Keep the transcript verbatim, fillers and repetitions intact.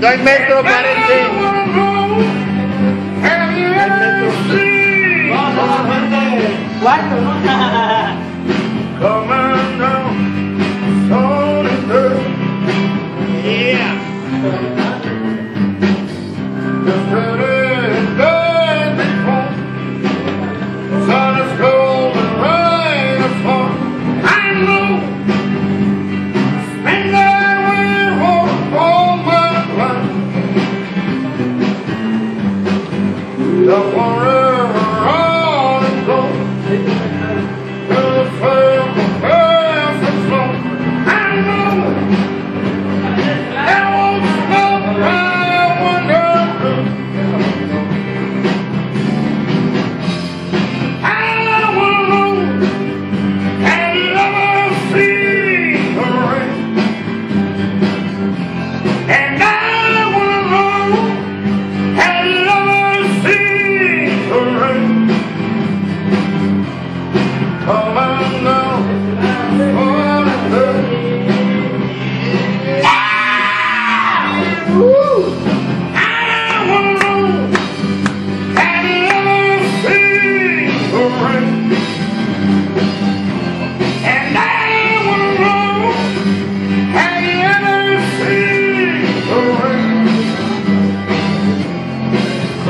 Soy Metro, parece. Vamos, cuarto, ¿no? Comando, solito. Yeah.